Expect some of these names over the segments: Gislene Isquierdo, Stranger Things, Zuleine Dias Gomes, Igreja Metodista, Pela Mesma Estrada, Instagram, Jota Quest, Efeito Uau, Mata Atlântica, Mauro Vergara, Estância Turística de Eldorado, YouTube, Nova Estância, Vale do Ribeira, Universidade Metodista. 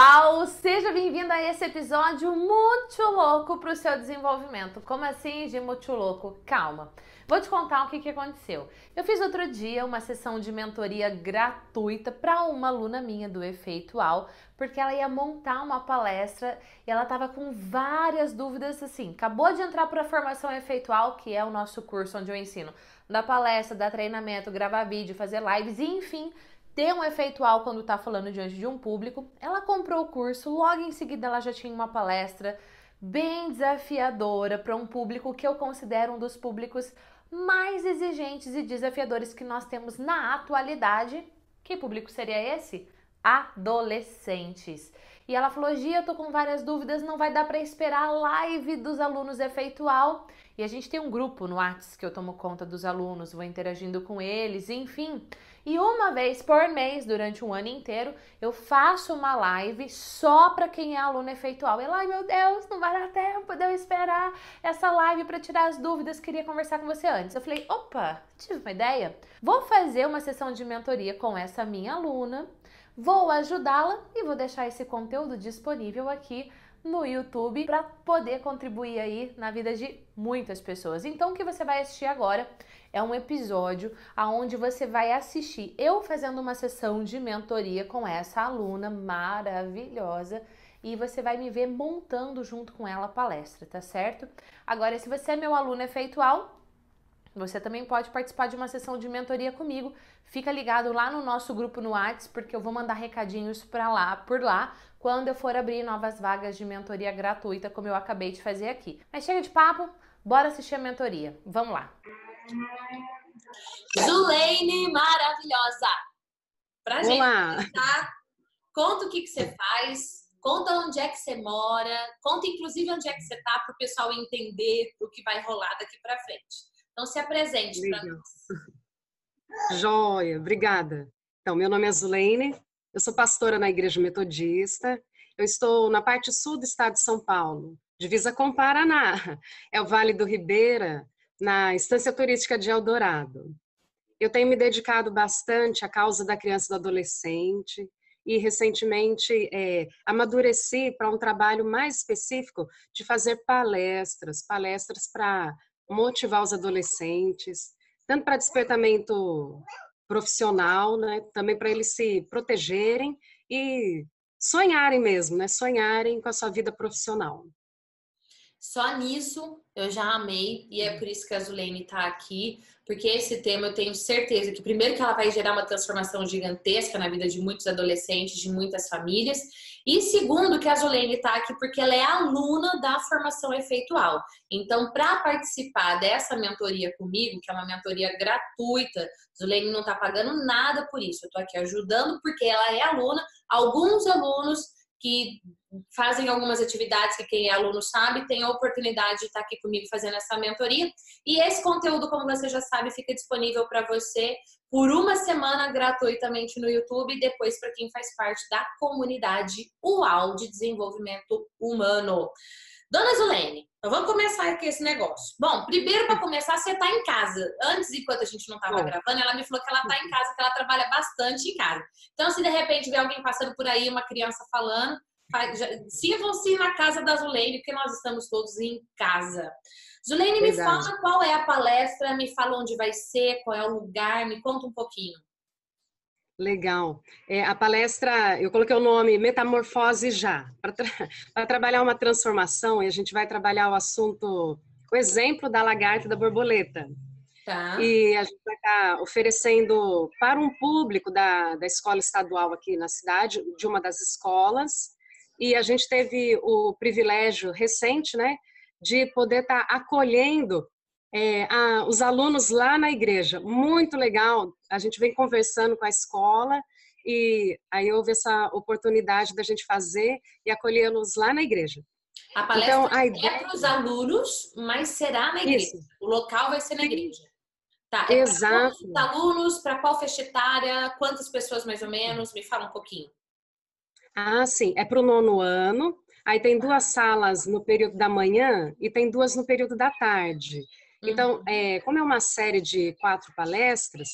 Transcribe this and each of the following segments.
Uau! Seja bem-vindo a esse episódio muito louco para o seu desenvolvimento. Como assim de muito louco? Calma, vou te contar o que aconteceu. Eu fiz outro dia uma sessão de mentoria gratuita para uma aluna minha do Efeito Uau, porque ela ia montar uma palestra e ela estava com várias dúvidas, assim, acabou de entrar para a formação Efeito Uau, que é o nosso curso onde eu ensino da palestra, dar treinamento, gravar vídeo, fazer lives, enfim, ter um efeito uau quando tá falando diante de um público. Ela comprou o curso, logo em seguida ela já tinha uma palestra bem desafiadora para um público que eu considero um dos públicos mais exigentes e desafiadores que nós temos na atualidade. Que público seria esse? Adolescentes. E ela falou: Gi, eu tô com várias dúvidas, não vai dar para esperar a live dos alunos Efeito Uau. E a gente tem um grupo no Whats que eu tomo conta dos alunos, vou interagindo com eles, enfim. E uma vez por mês, durante um ano inteiro, eu faço uma live só para quem é aluno Efeito Uau. Ela: ai meu Deus, não vai dar tempo de eu esperar essa live para tirar as dúvidas, queria conversar com você antes. Eu falei: opa, tive uma ideia, vou fazer uma sessão de mentoria com essa minha aluna, vou ajudá-la e vou deixar esse conteúdo disponível aqui no YouTube para poder contribuir aí na vida de muitas pessoas. Então o que você vai assistir agora é um episódio aonde você vai assistir eu fazendo uma sessão de mentoria com essa aluna maravilhosa e você vai me ver montando junto com ela a palestra, tá certo? Agora, se você é meu aluno Efeito Uau, você também pode participar de uma sessão de mentoria comigo. Fica ligado lá no nosso grupo no Whats, porque eu vou mandar recadinhos por lá, quando eu for abrir novas vagas de mentoria gratuita, como eu acabei de fazer aqui. Mas chega de papo, bora assistir a mentoria. Vamos lá. Zuleine maravilhosa! Pra gente começar, conta o que você faz, conta onde é que você mora, conta inclusive onde é que você tá, pro pessoal entender o que vai rolar daqui pra frente. Então, se apresente para nós. Joia, obrigada. Então, meu nome é Zuleine, eu sou pastora na Igreja Metodista, eu estou na parte sul do estado de São Paulo, divisa com Paraná, é o Vale do Ribeira, na Estância Turística de Eldorado. Eu tenho me dedicado bastante à causa da criança e do adolescente e, recentemente, amadureci para um trabalho mais específico de fazer palestras para motivar os adolescentes, tanto para despertamento profissional, né, também para eles se protegerem e sonharem mesmo, né, sonharem com a sua vida profissional. Só nisso eu já amei, e é por isso que a Zuleine está aqui, porque esse tema eu tenho certeza que, primeiro, que ela vai gerar uma transformação gigantesca na vida de muitos adolescentes, de muitas famílias, e segundo, que a Zuleine está aqui porque ela é aluna da formação Efeito Uau. Então, para participar dessa mentoria comigo, que é uma mentoria gratuita, Zuleine não está pagando nada por isso, eu estou aqui ajudando porque ela é aluna, alguns alunos que fazem algumas atividades que quem é aluno sabe, tem a oportunidade de estar aqui comigo fazendo essa mentoria. E esse conteúdo, como você já sabe, fica disponível para você por uma semana gratuitamente no YouTube e depois para quem faz parte da comunidade UAU de Desenvolvimento Humano. Dona Zuleine, então vamos começar aqui esse negócio. Bom, primeiro, para começar, você está em casa. Antes, enquanto a gente não estava gravando, ela me falou que ela está em casa, que ela trabalha bastante em casa. Então, se de repente vê alguém passando por aí, uma criança falando, sirvam-se na casa da Zuleine, porque nós estamos todos em casa. Zuleine, me fala qual é a palestra, me fala onde vai ser, qual é o lugar, me conta um pouquinho. Legal. A palestra, eu coloquei o nome Metamorfose Já, para trabalhar uma transformação, e a gente vai trabalhar o assunto, o exemplo da lagarta e da borboleta. Tá. E a gente vai estar oferecendo para um público da escola estadual aqui na cidade, de uma das escolas, e a gente teve o privilégio recente, né, de poder estar acolhendo os alunos lá na igreja. Muito legal, a gente vem conversando com a escola e aí houve essa oportunidade da gente fazer e acolhê-los lá na igreja. A palestra é para os alunos, mas será na igreja. Isso. O local vai ser na igreja. Tá, exato. Para quantos alunos, para qual faixa etária, quantas pessoas mais ou menos? Me fala um pouquinho. Ah, sim, é para o 9º ano. Aí tem 2 salas no período da manhã e tem 2 no período da tarde. Então, como é uma série de 4 palestras,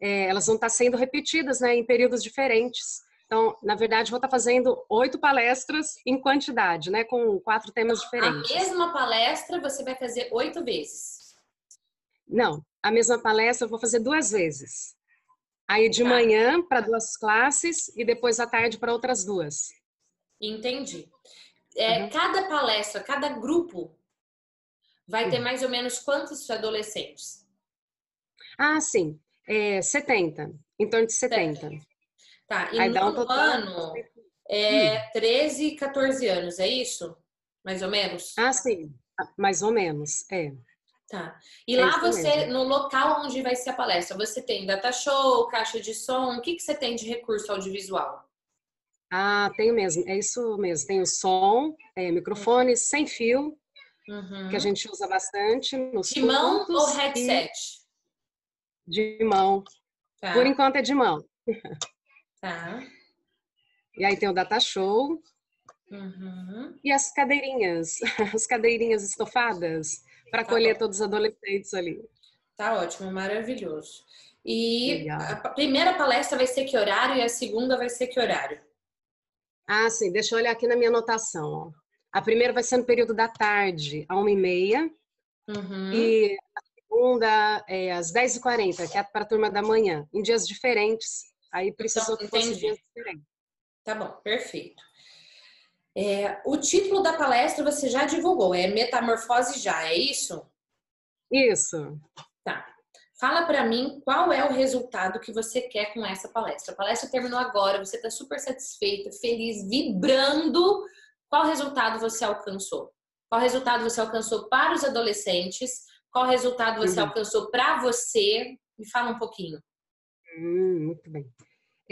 elas vão estar sendo repetidas, né, em períodos diferentes. Então, na verdade, vou estar fazendo 8 palestras em quantidade, né? Com 4 temas diferentes. A mesma palestra você vai fazer 8 vezes? Não, a mesma palestra eu vou fazer 2 vezes. Aí de manhã para 2 classes e depois à tarde para outras 2. Entendi. É, cada palestra, cada grupo vai ter mais ou menos quantos adolescentes? Ah, sim. É, 70. Em torno de 70. Tá, e aí no total... ano é 13, 14 anos, é isso? Mais ou menos? Ah, sim. Mais ou menos, é. Tá. E é lá você, mesmo. No local onde vai ser a palestra, você tem data show, caixa de som, o que, que você tem de recurso audiovisual? Ah, tenho mesmo, é isso mesmo. Tenho som, microfone sem fio, que a gente usa bastante nos De mão ou headset? De mão. Tá. Por enquanto é de mão. Tá. E aí tem o data show. E as cadeirinhas. As cadeirinhas estofadas para acolher todos os adolescentes ali. Tá ótimo, maravilhoso. E legal. A primeira palestra vai ser que horário e a segunda vai ser que horário? Ah, sim. Deixa eu olhar aqui na minha anotação. Ó. A primeira vai ser no período da tarde, à 1h30. E a segunda é às 10h40, que é para a turma da manhã. Em dias diferentes. Aí precisou então, que fosse dias diferentes. Tá bom, perfeito. É, o título da palestra você já divulgou, é Metamorfose Já, é isso? Isso. Tá. Fala pra mim qual é o resultado que você quer com essa palestra. A palestra terminou agora, você tá super satisfeita, feliz, vibrando. Qual resultado você alcançou? Qual resultado você alcançou para os adolescentes? Qual resultado você alcançou para você? Me fala um pouquinho. Muito bem.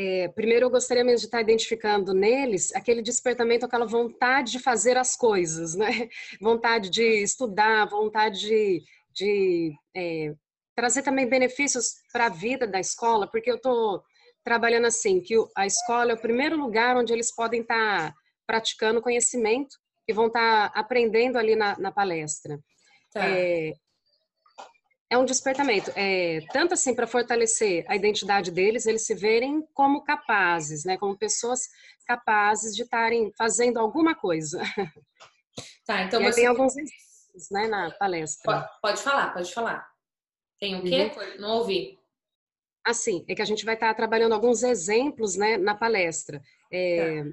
É, primeiro eu gostaria mesmo de estar identificando neles aquele despertamento, aquela vontade de fazer as coisas, né? Vontade de estudar, vontade de trazer também benefícios para a vida da escola, porque eu estou trabalhando assim, que a escola é o primeiro lugar onde eles podem estar praticando conhecimento e vão estar aprendendo ali na palestra. Tá. É um despertamento, tanto assim para fortalecer a identidade deles, eles se verem como capazes, né? Como pessoas capazes de estarem fazendo alguma coisa. Tá, então você... Tem alguns exemplos, né, na palestra. Pode falar, pode falar. Tem o quê? Não ouvi. Assim, é que a gente vai estar trabalhando alguns exemplos, né, na palestra. Tá.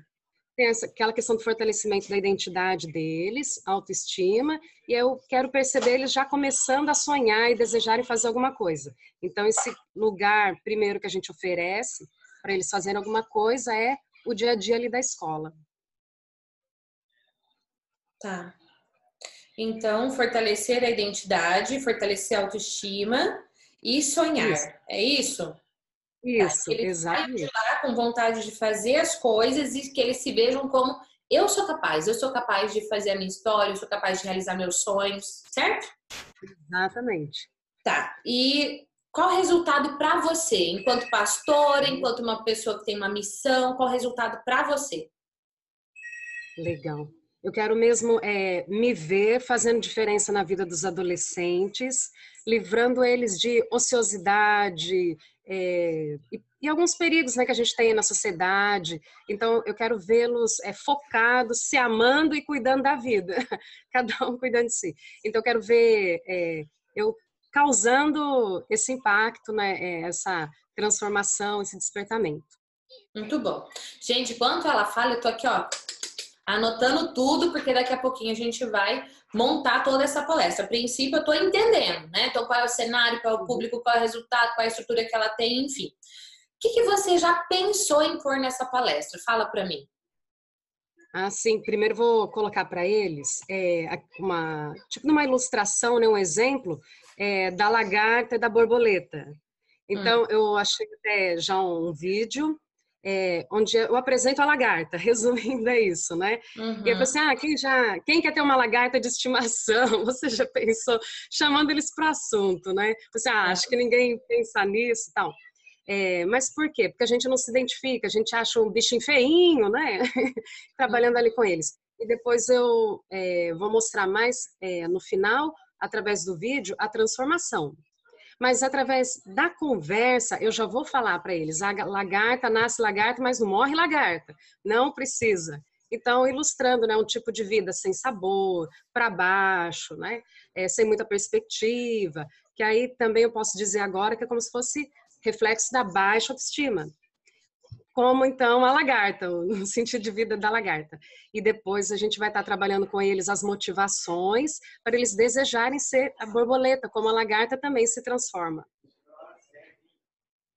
Tem aquela questão do fortalecimento da identidade deles, autoestima, e eu quero perceber eles já começando a sonhar e desejarem fazer alguma coisa. Então, esse lugar primeiro que a gente oferece para eles fazerem alguma coisa é o dia a dia ali da escola. Tá. Então, fortalecer a identidade, fortalecer a autoestima e sonhar, isso. É isso? Isso, que eles saiam de lá com vontade de fazer as coisas e que eles se vejam como eu sou capaz de fazer a minha história, eu sou capaz de realizar meus sonhos, certo? Exatamente. Tá, e qual o resultado para você, enquanto pastora, enquanto uma pessoa que tem uma missão, qual o resultado para você? Legal. Eu quero mesmo me ver fazendo diferença na vida dos adolescentes, livrando eles de ociosidade e alguns perigos, né, que a gente tem na sociedade. Então, eu quero vê-los focados, se amando e cuidando da vida. Cada um cuidando de si. Então, eu quero ver eu causando esse impacto, né, essa transformação, esse despertamento. Muito bom. Gente, enquanto ela fala, eu tô aqui, ó... anotando tudo, porque daqui a pouquinho a gente vai montar toda essa palestra. A princípio, eu estou entendendo, né? Então, qual é o cenário, qual é o público, qual é o resultado, qual é a estrutura que ela tem, enfim. O que você já pensou em pôr nessa palestra? Fala para mim. Ah, sim. Primeiro, vou colocar para eles uma ilustração, né? Um exemplo da lagarta e da borboleta. Então, eu achei até já um vídeo... onde eu apresento a lagarta, resumindo é isso, né? E eu falei assim, quem quer ter uma lagarta de estimação? Você já pensou? Chamando eles para o assunto, né? Você acho que ninguém pensa nisso e tal. Mas por quê? Porque a gente não se identifica, a gente acha um bichinho feinho, né? Trabalhando ali com eles. E depois eu vou mostrar mais no final, através do vídeo, a transformação. mas através da conversa eu já vou falar para eles, a lagarta nasce lagarta, mas não morre lagarta, não precisa. Então, ilustrando, né, um tipo de vida sem sabor, para baixo, né, sem muita perspectiva, que aí também eu posso dizer agora que é como se fosse reflexo da baixa autoestima. Como, então, a lagarta, o sentido de vida da lagarta. E depois a gente vai estar trabalhando com eles as motivações para eles desejarem ser a borboleta, como a lagarta também se transforma.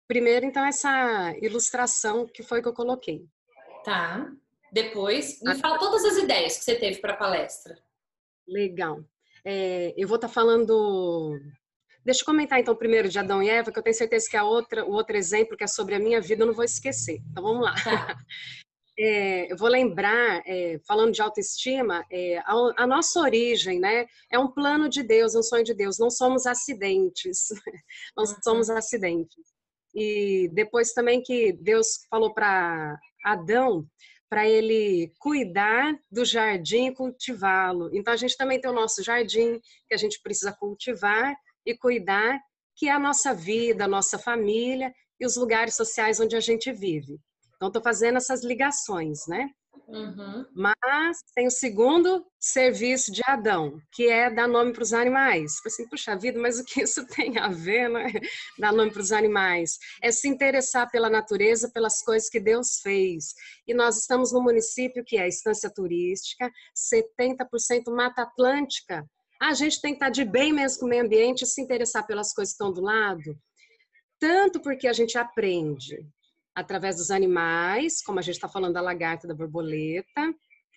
Primeiro, então, essa ilustração que foi que eu coloquei. Tá. Depois, me fala todas as ideias que você teve para a palestra. Legal. Eu vou estar falando... Deixa eu comentar então primeiro de Adão e Eva, que eu tenho certeza que o outro exemplo que é sobre a minha vida eu não vou esquecer. Então vamos lá. Tá. Eu vou lembrar, falando de autoestima, a nossa origem, né, é um plano de Deus, um sonho de Deus. Não somos acidentes. Nós somos acidentes. E depois também que Deus falou para Adão, para ele cuidar do jardim e cultivá-lo. Então a gente também tem o nosso jardim, que a gente precisa cultivar e cuidar, que é a nossa vida, a nossa família e os lugares sociais onde a gente vive. Então estou fazendo essas ligações, né? Uhum. Mas tem o segundo serviço de Adão, que é dar nome para os animais. Assim, puxa vida, mas o que isso tem a ver, né? Dar nome para os animais. É se interessar pela natureza, pelas coisas que Deus fez. E nós estamos no município que é a Estância Turística, 70% Mata Atlântica. A gente tem que estar de bem mesmo com o meio ambiente e se interessar pelas coisas que estão do lado. Tanto porque a gente aprende através dos animais, como a gente está falando da lagarta, da borboleta,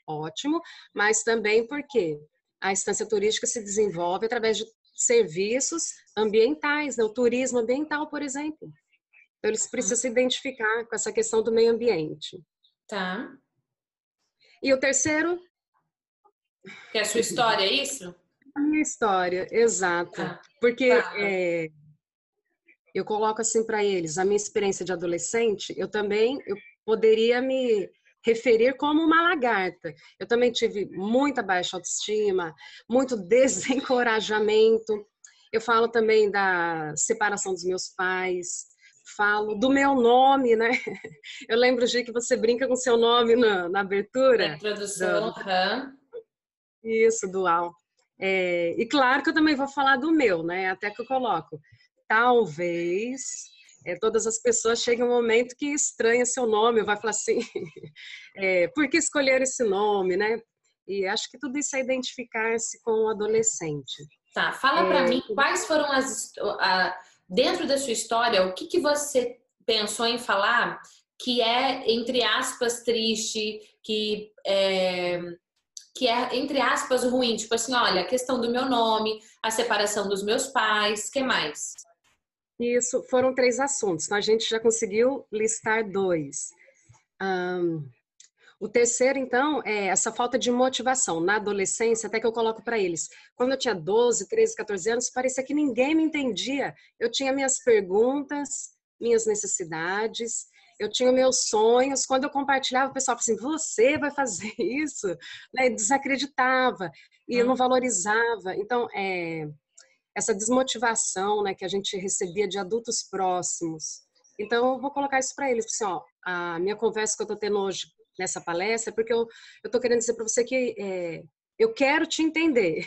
ótimo, mas também porque a Estância Turística se desenvolve através de serviços ambientais, né? O turismo ambiental, por exemplo. Então, eles precisam se identificar com essa questão do meio ambiente. Tá. E o terceiro? Que é a sua história, é isso? A minha história, exato. Tá. Porque... Tá. Eu coloco assim para eles, a minha experiência de adolescente, eu poderia me referir como uma lagarta. Eu também tive muita baixa autoestima, muito desencorajamento. Eu falo também da separação dos meus pais, falo do meu nome, né? Eu lembro, Gi, que você brinca com seu nome na abertura. Na introdução, Isso, do Uau. E claro que eu também vou falar do meu, né? Até que eu coloco. Talvez todas as pessoas cheguem um momento que estranha seu nome, vai falar assim, por que escolher esse nome, né? E acho que tudo isso é identificar-se com o adolescente. Tá, fala pra mim quais foram dentro da sua história, o que você pensou em falar que é, entre aspas, triste, que é, entre aspas, ruim, tipo assim, olha, a questão do meu nome, a separação dos meus pais, que mais? Isso, foram 3 assuntos, então a gente já conseguiu listar 2. O terceiro, então, é essa falta de motivação. Na adolescência, até que eu coloco para eles, quando eu tinha 12, 13, 14 anos, parecia que ninguém me entendia. Eu tinha minhas perguntas, minhas necessidades, eu tinha meus sonhos. Quando eu compartilhava, o pessoal falava assim, você vai fazer isso? Né? Desacreditava e eu não valorizava. Então, essa desmotivação, né, que a gente recebia de adultos próximos. Então, eu vou colocar isso para eles. Assim, ó, a minha conversa que eu estou tendo hoje nessa palestra é porque eu estou querendo dizer para você que eu quero te entender,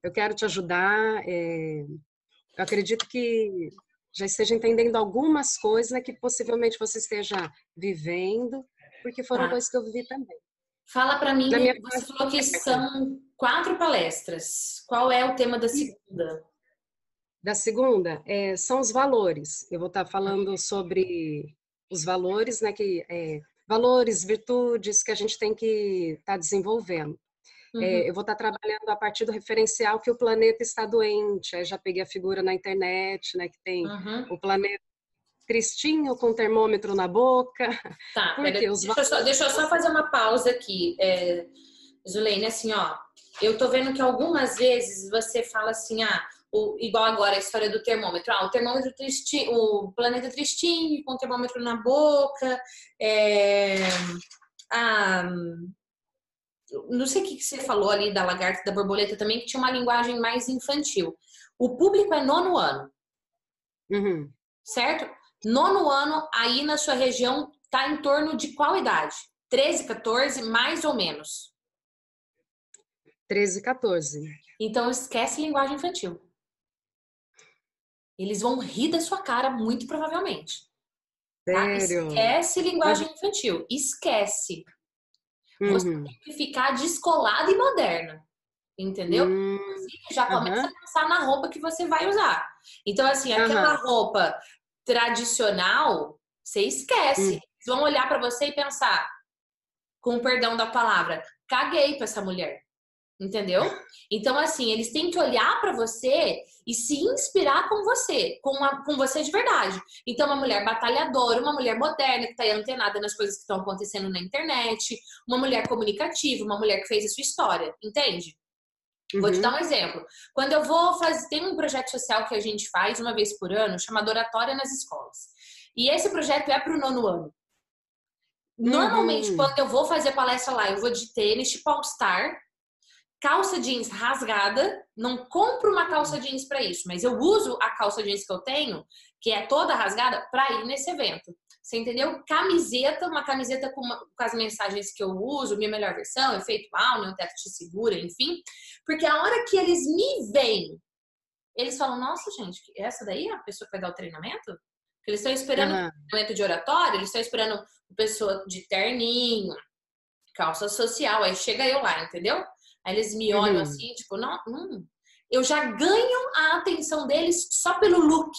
eu quero te ajudar. Eu acredito que já esteja entendendo algumas coisas, né, que possivelmente você esteja vivendo, porque foram coisas que eu vivi também. Fala para mim, você falou que são 4 palestras. Qual é o tema da segunda? Da segunda, são os valores. Eu vou estar falando sobre os valores, né? Que, valores, virtudes que a gente tem que estar desenvolvendo. Uhum. Eu vou estar trabalhando a partir do referencial que o planeta está doente. Aí já peguei a figura na internet, né? Que tem o planeta tristinho com termômetro na boca. Tá, deixa eu só fazer uma pausa aqui. Zuleine, assim, ó. Eu tô vendo que algumas vezes você fala assim, igual agora a história do termômetro. O termômetro tristinho, o planeta tristinho, com o termômetro na boca. Não sei o que você falou ali da lagarta e da borboleta também, que tinha uma linguagem mais infantil. O público é 9º ano. Uhum. Certo? Nono ano, aí na sua região, tá em torno de qual idade? 13, 14, mais ou menos? 13, 14. Então, esquece linguagem infantil. Eles vão rir da sua cara, muito provavelmente. Sério? Tá? Esquece linguagem infantil. Esquece. Uhum. Você tem que ficar descolada e moderna. Entendeu? Já começa a pensar na roupa que você vai usar. Então, assim, aquela roupa tradicional, você esquece. Eles vão olhar pra você e pensar, com o perdão da palavra, caguei pra essa mulher. Entendeu? Então, assim, eles têm que olhar pra você e se inspirar com você. Com você de verdade. Então, uma mulher batalhadora, uma mulher moderna, que tá aí antenada nas coisas que estão acontecendo na internet, uma mulher comunicativa, uma mulher que fez a sua história. Entende? Uhum. Vou te dar um exemplo. Quando eu vou fazer... Tem um projeto social que a gente faz uma vez por ano, chamado Oratória nas Escolas. E esse projeto é para o nono ano. Normalmente, quando eu vou fazer palestra lá, eu vou de tênis, tipo all-star, calça jeans rasgada. Não compro uma calça jeans para isso, mas eu uso a calça jeans que eu tenho, que é toda rasgada, para ir nesse evento. Você entendeu? Camiseta, uma camiseta com as mensagens que eu uso, minha melhor versão, efeito uau, meu teto te segura, enfim. Porque a hora que eles me veem, eles falam, nossa, gente, essa daí é a pessoa que vai dar o treinamento? Porque eles estão esperando um treinamento de oratório, eles estão esperando uma pessoa de terninho, calça social, aí chega eu lá, entendeu? Aí eles me olham assim, tipo, não, eu já ganho a atenção deles só pelo look.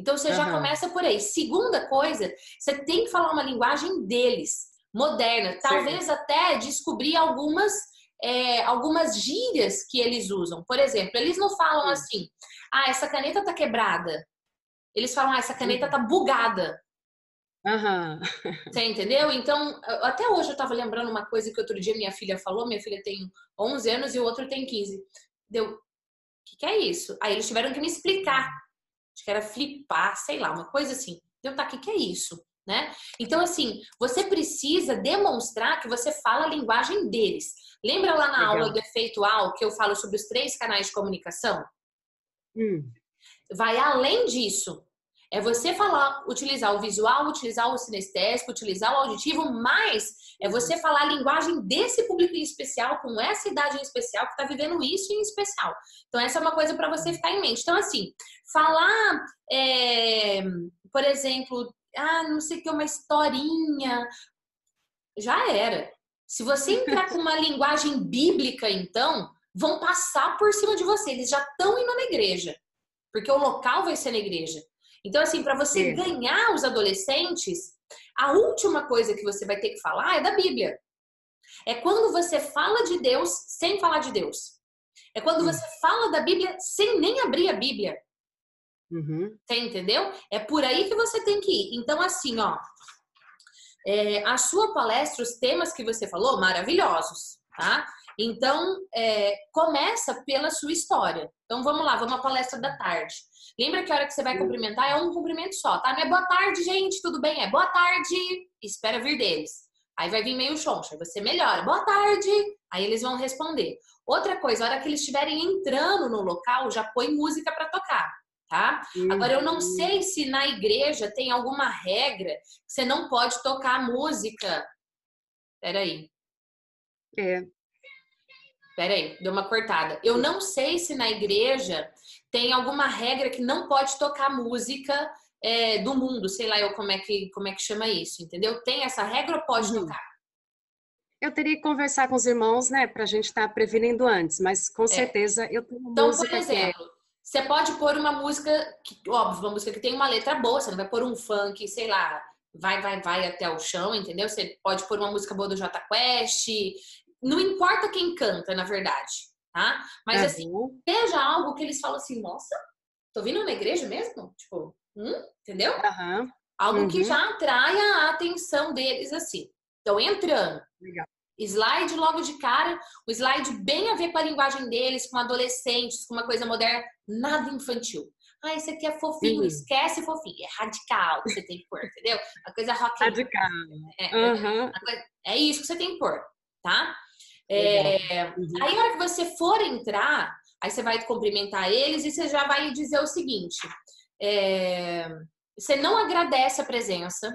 Então, você já começa por aí. Segunda coisa, você tem que falar uma linguagem deles, moderna. Talvez até descobrir algumas gírias que eles usam. Por exemplo, eles não falam assim, ah, essa caneta tá quebrada. Eles falam, ah, essa caneta tá bugada. Você entendeu? Então, até hoje eu tava lembrando uma coisa que outro dia minha filha falou. Minha filha tem 11 anos e o outro tem 15. Deu, o que é isso? Aí eles tiveram que me explicar. Acho que era flipar, sei lá, uma coisa assim. Então, tá, o que é isso? Né? Então, assim, você precisa demonstrar que você fala a linguagem deles. Lembra lá na aula do Efeito Uau, que eu falo sobre os 3 canais de comunicação? Vai além disso. É você falar, utilizar o visual, utilizar o cinestésico, utilizar o auditivo, mas é você falar a linguagem desse público em especial, com essa idade em especial, que está vivendo isso em especial. Então, essa é uma coisa para você ficar em mente. Então, assim, falar, por exemplo, ah, não sei o que, uma historinha, já era. Se você entrar com uma linguagem bíblica, então, vão passar por cima de você. Eles já estão indo na igreja, porque o local vai ser na igreja. Então, assim, para você ganhar os adolescentes, a última coisa que você vai ter que falar é da Bíblia. É quando você fala de Deus sem falar de Deus. É quando você fala da Bíblia sem nem abrir a Bíblia. Você entendeu? É por aí que você tem que ir. Então, assim, ó, a sua palestra, os temas que você falou, maravilhosos, tá? Então, começa pela sua história. Então, vamos lá, vamos à palestra da tarde. Lembra que a hora que você vai cumprimentar é um cumprimento só, tá? Não é boa tarde, gente, tudo bem? É boa tarde, espera vir deles. Aí vai vir meio choncha, você melhora, boa tarde, aí eles vão responder. Outra coisa, a hora que eles estiverem entrando no local, já põe música pra tocar, tá? Agora, eu não sei se na igreja tem alguma regra que você não pode tocar música. Peraí. Peraí, deu uma cortada. Eu não sei se na igreja tem alguma regra que não pode tocar música do mundo. Sei lá como é que chama isso, entendeu? Tem essa regra ou pode tocar? Eu teria que conversar com os irmãos, né? Pra gente estar prevenindo antes. Mas com certeza eu tenho então, música. Então, por exemplo, você pode pôr uma música, óbvio, uma música que tem uma letra boa. Você não vai pôr um funk, sei lá, vai até o chão, entendeu? Você pode pôr uma música boa do Jota Quest... Não importa quem canta, na verdade, tá? Mas, assim, seja algo que eles falam assim, nossa, tô vindo na igreja mesmo? Tipo, entendeu? Algo que já atrai a atenção deles, assim. Então, entrando. Legal. Slide logo de cara. O slide bem a ver com a linguagem deles, com adolescentes, com uma coisa moderna. Nada infantil. Ah, esse aqui é fofinho. Esquece fofinho. É radical que você tem que pôr, entendeu? A coisa rock and roll. Radical. É isso que você tem que pôr, tá? Aí a hora que você for entrar, aí você vai cumprimentar eles e você já vai dizer o seguinte, Você não agradece a presença,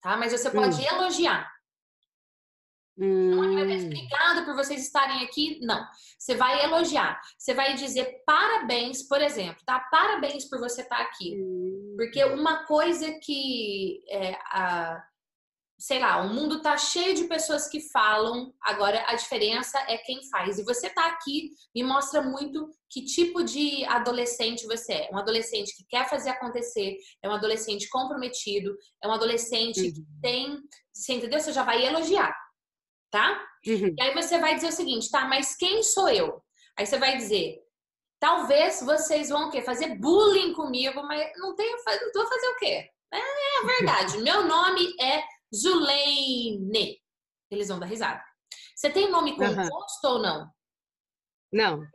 tá? Mas você pode elogiar. Não agradece, obrigado por vocês estarem aqui. Não, você vai elogiar. Você vai dizer parabéns, por exemplo, tá? Parabéns por você estar aqui. Porque uma coisa que sei lá, o mundo tá cheio de pessoas que falam, agora a diferença é quem faz. E você tá aqui me mostra muito que tipo de adolescente você é. Um adolescente que quer fazer acontecer, é um adolescente comprometido, é um adolescente que tem... Você entendeu? Você já vai elogiar, tá? E aí você vai dizer o seguinte, tá, mas quem sou eu? Aí você vai dizer, talvez vocês vão o quê? Fazer bullying comigo, mas não tenho... Não tô fazer o quê? É a verdade. Meu nome é... Zuleine. Eles vão dar risada. Você tem nome composto ou não? Não.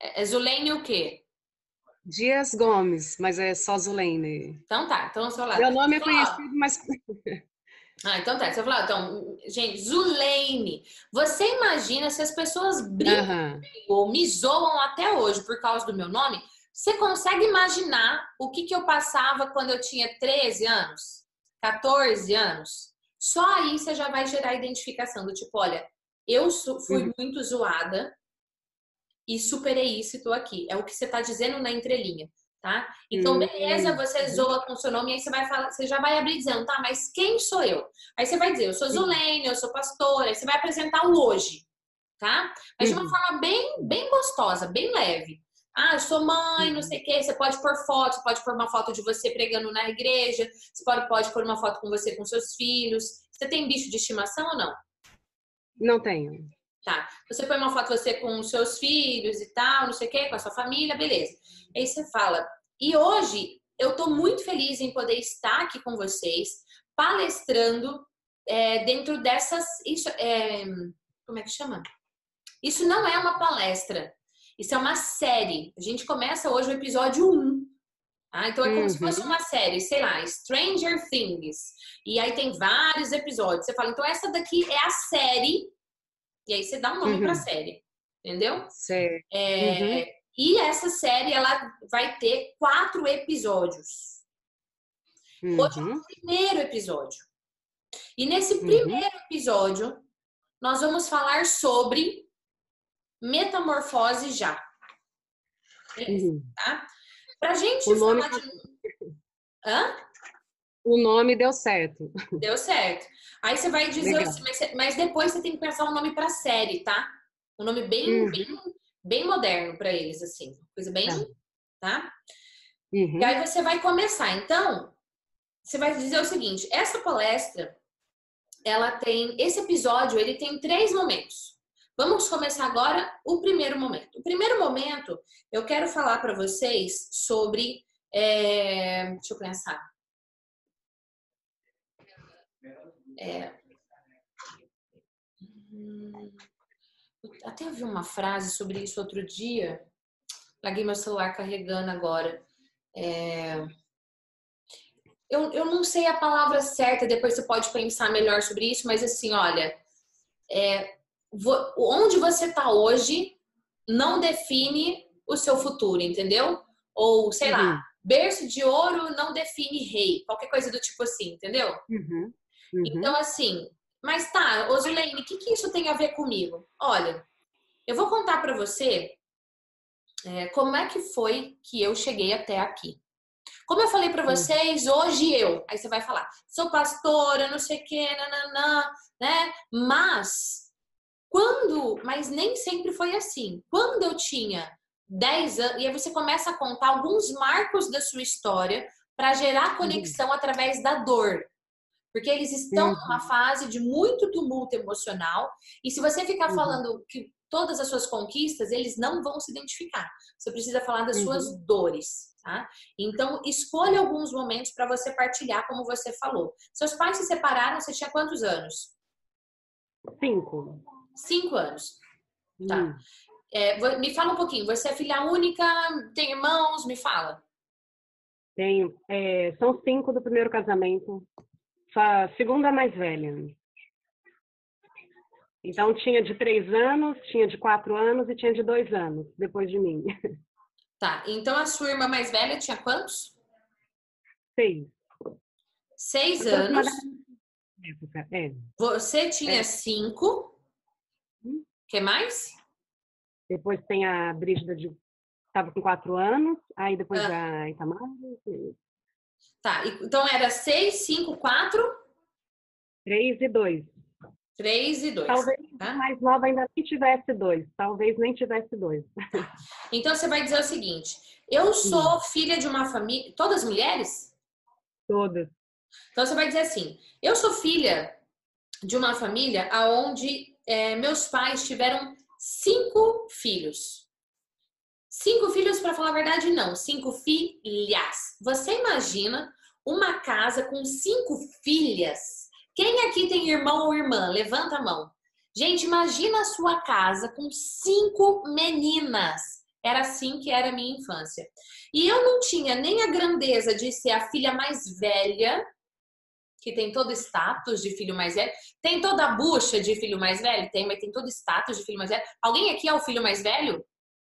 É Zuleine o quê? Dias Gomes, mas é só Zuleine. Então tá, então eu sou lá. Meu nome é conhecido, mas... Ah, então tá, você falou, então, gente, Zuleine. Você imagina se as pessoas brigam ou me zoam até hoje por causa do meu nome? Você consegue imaginar o que eu passava quando eu tinha 13 anos? 14 anos, só aí você já vai gerar identificação do tipo, olha, eu fui muito zoada e superei isso e tô aqui. É o que você tá dizendo na entrelinha, tá? Então, beleza, você zoa com o seu nome e aí você vai falar, você já vai abrir dizendo, tá, mas quem sou eu? Aí você vai dizer, eu sou Zuleine, eu sou pastora, aí você vai apresentar o hoje, tá? Mas de uma forma bem, bem gostosa, bem leve. Ah, eu sou mãe, não sei o quê. Você pode pôr foto, você pode pôr uma foto de você pregando na igreja, você pode pôr uma foto com você com seus filhos. Você tem bicho de estimação ou não? Não tenho. Tá. Você põe uma foto de você com os seus filhos e tal, não sei o quê, com a sua família, beleza. Aí você fala, e hoje eu tô muito feliz em poder estar aqui com vocês, palestrando dentro dessas... como é que chama? Isso não é uma palestra. Isso é uma série. A gente começa hoje o episódio 1. Ah, então é como se fosse uma série, sei lá, Stranger Things. E aí tem vários episódios. Você fala, então essa daqui é a série. E aí você dá um nome pra série. Entendeu? Certo. E essa série, ela vai ter 4 episódios. Hoje é o primeiro episódio. E nesse primeiro episódio, nós vamos falar sobre... metamorfose já. Tá? Pra gente falar de... Hã? O nome deu certo. Deu certo. Aí você vai dizer assim, mas depois você tem que pensar um nome pra série, tá? Um nome bem, bem moderno pra eles, assim. Coisa bem... Tá? E aí você vai começar. Então, você vai dizer o seguinte, essa palestra, ela tem... Esse episódio, ele tem 3 momentos. Vamos começar agora o primeiro momento. O primeiro momento, eu quero falar para vocês sobre... deixa eu pensar. Até eu vi uma frase sobre isso outro dia. Larguei meu celular carregando agora. Eu não sei a palavra certa, depois você pode pensar melhor sobre isso, mas assim, olha... onde você está hoje não define o seu futuro, entendeu? Ou, sei lá, berço de ouro não define rei. Qualquer coisa do tipo assim, entendeu? Então, assim... Mas tá, Zuleine, o que isso tem a ver comigo? Olha, eu vou contar pra você como é que foi que eu cheguei até aqui. Como eu falei pra vocês, hoje eu... Aí você vai falar, sou pastora, não sei o quê, nananã, né? Mas... Mas nem sempre foi assim. Quando eu tinha 10 anos, e aí você começa a contar alguns marcos da sua história para gerar conexão através da dor. Porque eles estão numa fase de muito tumulto emocional, e se você ficar falando que todas as suas conquistas, eles não vão se identificar. Você precisa falar das suas dores, tá? Então, escolha alguns momentos para você partilhar, como você falou. Seus pais se separaram, você tinha quantos anos? 5 anos. Tá. Me fala um pouquinho. Você é filha única? Tem irmãos? Me fala. Tenho. São 5 do primeiro casamento. A segunda mais velha. Então tinha de 3 anos, tinha de 4 anos e tinha de 2 anos depois de mim. Tá, então a sua irmã mais velha tinha quantos? 6. 6 anos. Você tinha 5. O que mais? Depois tem a Brígida, estava com 4 anos, aí depois a Itamar. Tá, então era 6, 5, 4? 3 e 2. 3 e 2. Talvez a mais nova ainda nem tivesse 2. Talvez nem tivesse 2. Então você vai dizer o seguinte: eu sou filha de uma família. Todas mulheres? Todas. Então você vai dizer assim: eu sou filha de uma família onde meus pais tiveram 5 filhos. 5 filhos, para falar a verdade, não. 5 filhas. Você imagina uma casa com 5 filhas? Quem aqui tem irmão ou irmã? Levanta a mão. Gente, imagina a sua casa com 5 meninas. Era assim que era a minha infância. E eu não tinha nem a grandeza de ser a filha mais velha, que tem todo status de filho mais velho. Tem toda a bucha de filho mais velho? Tem, mas tem todo status de filho mais velho. Alguém aqui é o filho mais velho?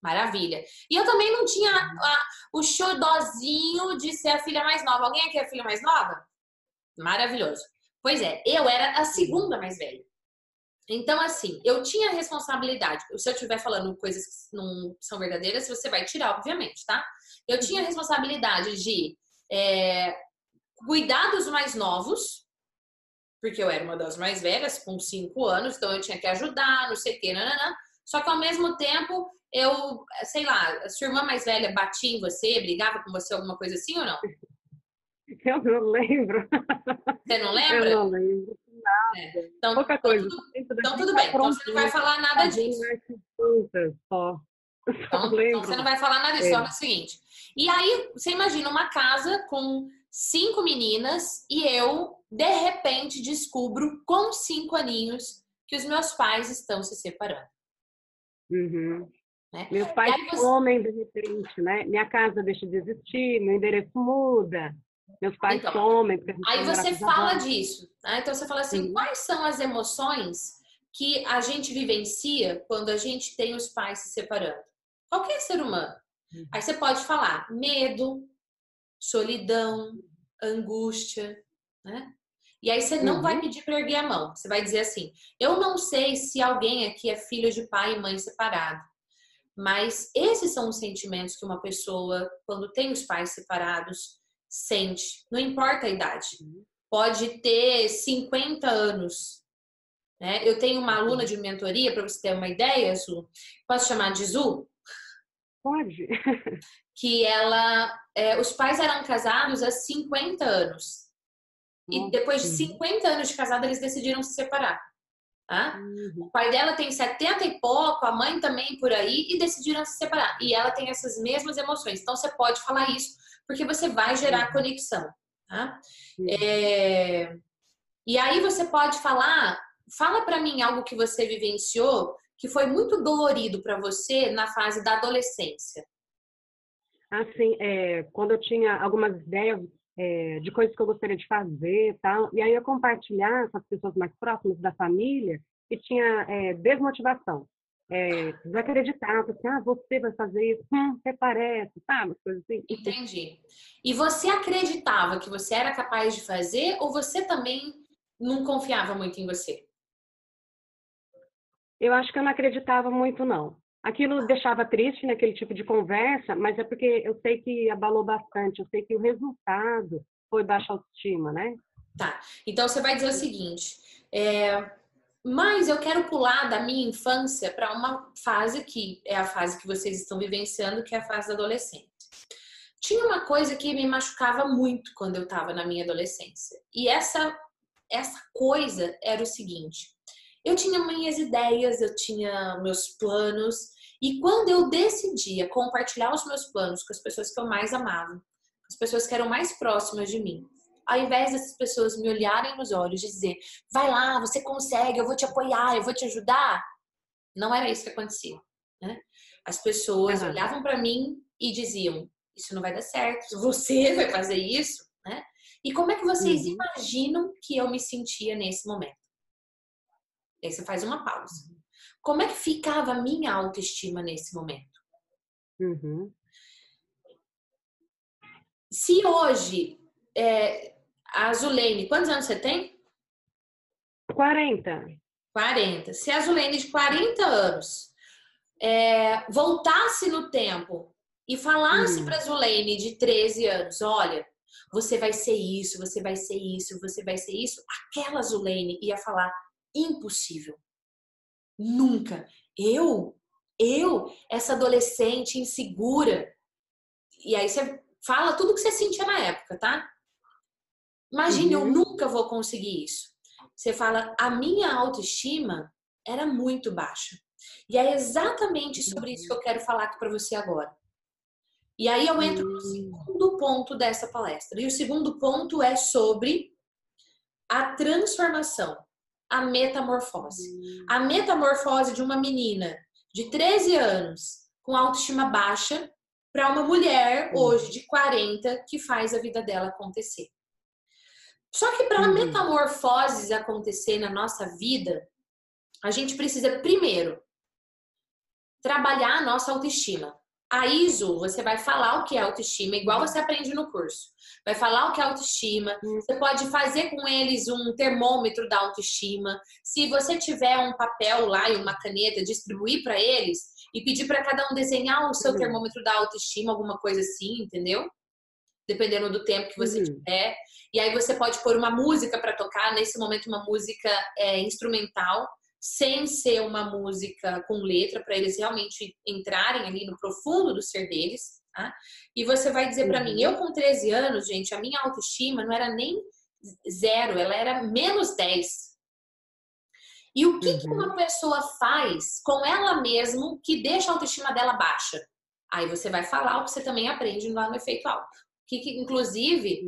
Maravilha. E eu também não tinha o xodozinho de ser a filha mais nova. Alguém aqui é a filha mais nova? Maravilhoso. Pois é, eu era a segunda mais velha. Então, assim, eu tinha responsabilidade. Se eu estiver falando coisas que não são verdadeiras, você vai tirar, obviamente, tá? Eu tinha responsabilidade de cuidar dos mais novos, porque eu era uma das mais velhas, com 5 anos, então eu tinha que ajudar, não sei o quê, nananã. Só que, ao mesmo tempo, eu, sei lá, a sua irmã mais velha batia em você, brigava com você, alguma coisa assim ou não? Eu não lembro. Você não lembra? Eu não lembro. Nada. É. Então, pouca coisa. Então tudo bem. Então você não vai falar nada disso. Então você não vai falar nada disso. Só no seguinte. E aí, você imagina uma casa com 5 meninas e eu, de repente, descubro com 5 aninhos que os meus pais estão se separando. Uhum. Né? Meus pais somem de repente, né? Minha casa deixa de existir, meu endereço muda. Meus pais então, somem. Aí você fala disso, né? Então você fala assim, quais são as emoções que a gente vivencia quando a gente tem os pais se separando? Qualquer ser humano. Aí você pode falar medo, solidão, angústia, né? E aí você não vai pedir para erguer a mão. Você vai dizer assim, eu não sei se alguém aqui é filho de pai e mãe separado. Mas esses são os sentimentos que uma pessoa, quando tem os pais separados, sente, não importa a idade, pode ter 50 anos, né? Eu tenho uma aluna de mentoria, para você ter uma ideia, Zu, posso chamar de Zu? Pode. Que ela, os pais eram casados há 50 anos, e depois de 50 anos de casada eles decidiram se separar, tá? O pai dela tem 70 e pouco, a mãe também por aí, e decidiram se separar, e ela tem essas mesmas emoções, então você pode falar isso, porque você vai gerar conexão, tá? E aí você pode falar, fala pra mim algo que você vivenciou que foi muito dolorido pra você na fase da adolescência. Assim, quando eu tinha algumas ideias de coisas que eu gostaria de fazer, tal, e aí eu compartilhar com as pessoas mais próximas da família, e tinha desmotivação. Desacreditar, assim, você vai fazer isso, até parece, sabe? Coisas assim. Entendi. E você acreditava que você era capaz de fazer ou você também não confiava muito em você? Eu acho que eu não acreditava muito, não. Aquilo deixava triste naquele tipo de conversa, mas é porque eu sei que abalou bastante, eu sei que o resultado foi baixa autoestima, né? Tá. Então você vai dizer o seguinte, mas eu quero pular da minha infância para uma fase que é a fase que vocês estão vivenciando, que é a fase da adolescência. Tinha uma coisa que me machucava muito quando eu estava na minha adolescência. E essa coisa era o seguinte. Eu tinha minhas ideias, eu tinha meus planos. E quando eu decidia compartilhar os meus planos com as pessoas que eu mais amava, com as pessoas que eram mais próximas de mim, ao invés dessas pessoas me olharem nos olhos e dizer, vai lá, você consegue, eu vou te apoiar, eu vou te ajudar. Não era isso que acontecia, né? As pessoas olhavam para mim e diziam, isso não vai dar certo, você vai fazer isso, né? E como é que vocês imaginam que eu me sentia nesse momento? Aí você faz uma pausa. Como é que ficava a minha autoestima nesse momento? Se hoje, a Zuleine, quantos anos você tem? 40. 40. Se a Zuleine de 40 anos voltasse no tempo e falasse para a Zuleine de 13 anos, olha, você vai ser isso, você vai ser isso, você vai ser isso, aquela Zuleine ia falar, impossível. Nunca. Eu, essa adolescente insegura. E aí você fala tudo que você sentia na época, tá? Imagine, eu nunca vou conseguir isso. Você fala, a minha autoestima era muito baixa. E é exatamente sobre isso que eu quero falar aqui para você agora. E aí eu entro no segundo ponto dessa palestra. E o segundo ponto é sobre a transformação, a metamorfose. A metamorfose de uma menina de 13 anos com autoestima baixa para uma mulher hoje de 40 que faz a vida dela acontecer. Só que para metamorfoses acontecer na nossa vida, a gente precisa primeiro trabalhar a nossa autoestima. Aí, Zu, você vai falar o que é autoestima, igual você aprende no curso. Vai falar o que é autoestima, você pode fazer com eles um termômetro da autoestima. Se você tiver um papel lá e uma caneta, distribuir para eles e pedir para cada um desenhar o seu termômetro da autoestima, alguma coisa assim, entendeu? Dependendo do tempo que você tiver. E aí você pode pôr uma música para tocar, nesse momento uma música instrumental, sem ser uma música com letra, para eles realmente entrarem ali no profundo do ser deles, tá? E você vai dizer para mim, eu com 13 anos, gente, a minha autoestima não era nem 0, ela era menos 10. E o que, que uma pessoa faz com ela mesma que deixa a autoestima dela baixa? Aí você vai falar o que você também aprende lá no Efeito Uau. Que inclusive,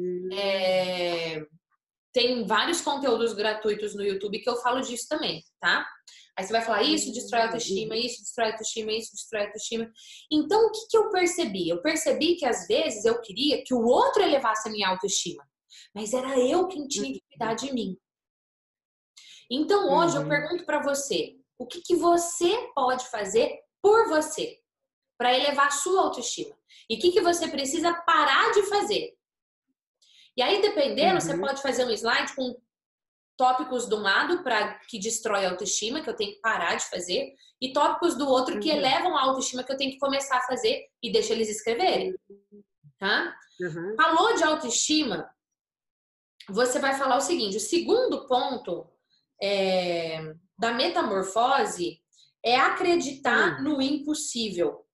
tem vários conteúdos gratuitos no YouTube que eu falo disso também, tá? Aí você vai falar, isso destrói a autoestima, isso destrói a autoestima, isso destrói a autoestima. Então, o que, que eu percebi? Eu percebi que às vezes eu queria que o outro elevasse a minha autoestima, mas era eu quem tinha que cuidar de mim. Então, hoje eu pergunto pra você, o que, que você pode fazer por você para elevar a sua autoestima? E o que, que você precisa parar de fazer? E aí, dependendo, você pode fazer um slide com tópicos de um lado para que destrói a autoestima, que eu tenho que parar de fazer, e tópicos do outro que elevam a autoestima, que eu tenho que começar a fazer e deixa eles escreverem. Tá? Falou de autoestima, você vai falar o seguinte, o segundo ponto da metamorfose é acreditar no impossível.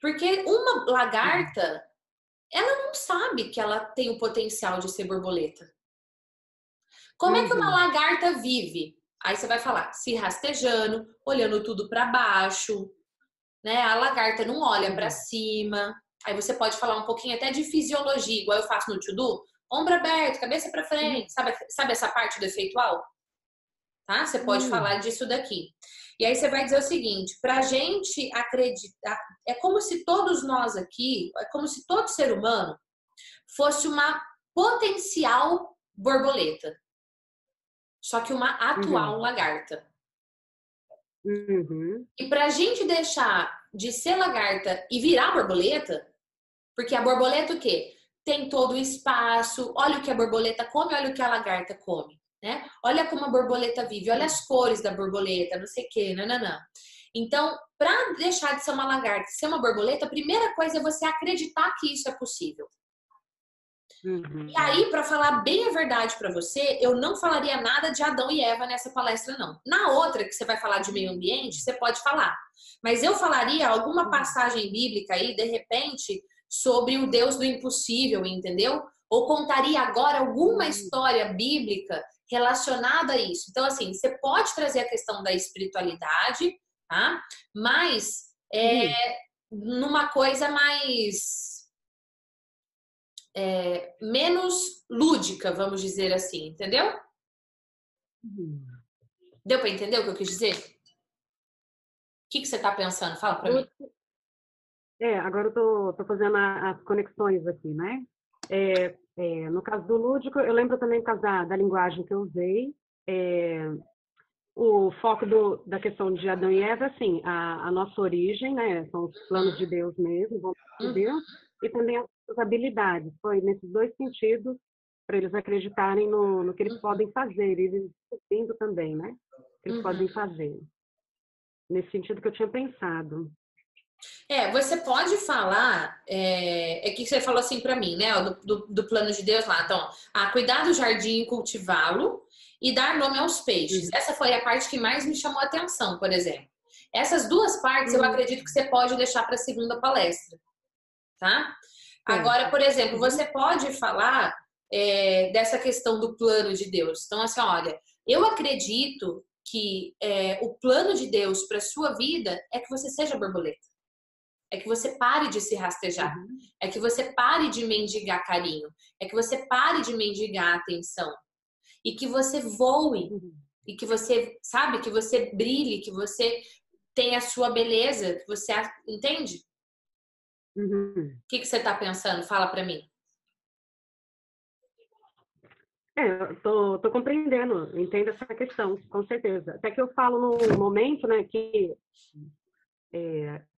Porque uma lagarta, ela não sabe que ela tem o potencial de ser borboleta. Como é que uma lagarta vive? Aí você vai falar, se rastejando, olhando tudo para baixo, né? A lagarta não olha para cima. Aí você pode falar um pouquinho até de fisiologia, igual eu faço no to-do, ombro aberto, cabeça para frente. Sabe essa parte do efeito uau? Tá? Você pode falar disso daqui. E aí você vai dizer o seguinte, pra gente acreditar, é como se todos nós aqui, é como se todo ser humano fosse uma potencial borboleta. Só que uma atual lagarta. E pra gente deixar de ser lagarta e virar borboleta, porque a borboleta o quê? Tem todo o espaço, olha o que a borboleta come, olha o que a lagarta come. Né? Olha como a borboleta vive, olha as cores da borboleta, não sei o que, nananã. Então, para deixar de ser uma lagarta e ser uma borboleta, a primeira coisa é você acreditar que isso é possível. E aí, para falar bem a verdade para você, eu não falaria nada de Adão e Eva nessa palestra, não. Na outra, que você vai falar de meio ambiente, você pode falar. Mas eu falaria alguma passagem bíblica aí, de repente, sobre o Deus do impossível, entendeu? Ou contaria agora alguma história bíblica relacionada a isso. Então, assim, você pode trazer a questão da espiritualidade, tá? Mas numa coisa mais menos lúdica, vamos dizer assim, entendeu? Deu para entender o que eu quis dizer? O que, que você está pensando? Fala para mim. Agora eu tô fazendo as conexões aqui, né? No caso do lúdico, eu lembro também por causa da linguagem que eu usei, o foco da questão de Adão e Eva, assim, a nossa origem, né, são os planos de Deus mesmo, vontade de Deus, e também as habilidades. Foi nesses dois sentidos, para eles acreditarem no que eles podem fazer, e eles descobrindo também, né, que eles podem fazer. Nesse sentido que eu tinha pensado. Você pode falar, que você falou assim para mim, né, do plano de Deus lá, então, cuidar do jardim e cultivá-lo e dar nome aos peixes. Essa foi a parte que mais me chamou a atenção, por exemplo. Essas duas partes eu acredito que você pode deixar para a segunda palestra, tá? Agora, por exemplo, você pode falar dessa questão do plano de Deus. Então, assim, olha, eu acredito que o plano de Deus para sua vida é que você seja borboleta. É que você pare de se rastejar. É que você pare de mendigar carinho. É que você pare de mendigar atenção. E que você voe. E que você, sabe? Que você brilhe. Que você tenha a sua beleza. Que você, entende? O que você tá pensando? Fala pra mim. Eu tô compreendendo. Eu entendo essa questão, com certeza. Até que eu falo no momento, né, que...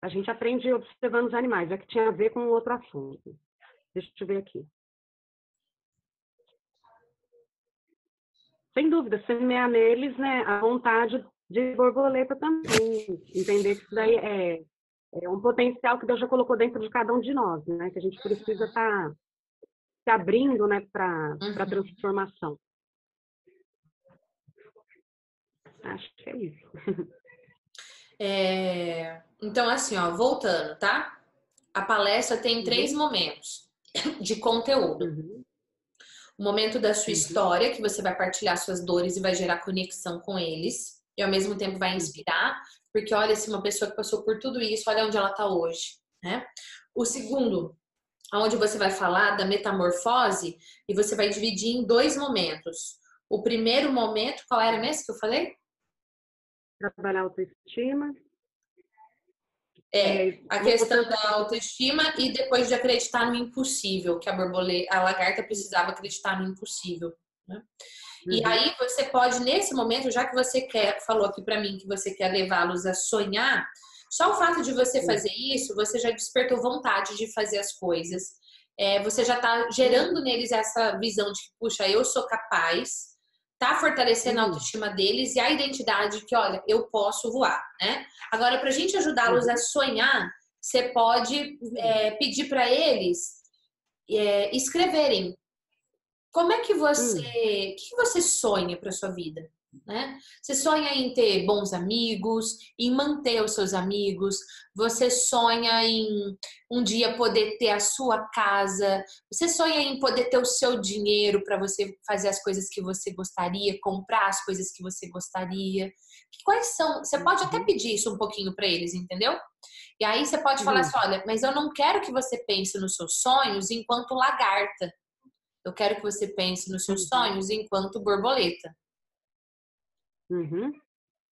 a gente aprende observando os animais, que tinha a ver com outro assunto. Deixa eu ver aqui. Sem dúvida, semear neles, né, a vontade de borboleta também. Entender que isso daí é um potencial que Deus já colocou dentro de cada um de nós, né? Que a gente precisa estar se abrindo, né, para transformação. Acho que é isso. Então, assim, voltando, tá? A palestra tem três momentos de conteúdo. O momento da sua história, que você vai partilhar suas dores e vai gerar conexão com eles. E ao mesmo tempo vai inspirar, porque olha, se uma pessoa que passou por tudo isso, olha onde ela tá hoje, né? O segundo, onde você vai falar da metamorfose e você vai dividir em dois momentos. O primeiro momento, qual era mesmo que eu falei? Trabalhar a autoestima. A questão da autoestima e depois de acreditar no impossível, que a lagarta precisava acreditar no impossível, né? E aí você pode, nesse momento, já que você falou aqui pra mim que você quer levá-los a sonhar, só o fato de você fazer isso, você já despertou vontade de fazer as coisas. Você já tá gerando neles essa visão de que, puxa, eu sou capaz. Tá fortalecendo a autoestima deles e a identidade que, olha, eu posso voar, né? Agora, pra gente ajudá-los a sonhar, você pode pedir para eles escreverem. Como é que você... que você sonha pra sua vida, né? Você sonha em ter bons amigos, em manter os seus amigos, você sonha em um dia poder ter a sua casa, você sonha em poder ter o seu dinheiro para você fazer as coisas que você gostaria, comprar as coisas que você gostaria. Quais são? Você pode até pedir isso um pouquinho para eles, entendeu? E aí você pode falar assim, olha, mas eu não quero que você pense nos seus sonhos enquanto lagarta. Eu quero que você pense nos seus sonhos enquanto borboleta.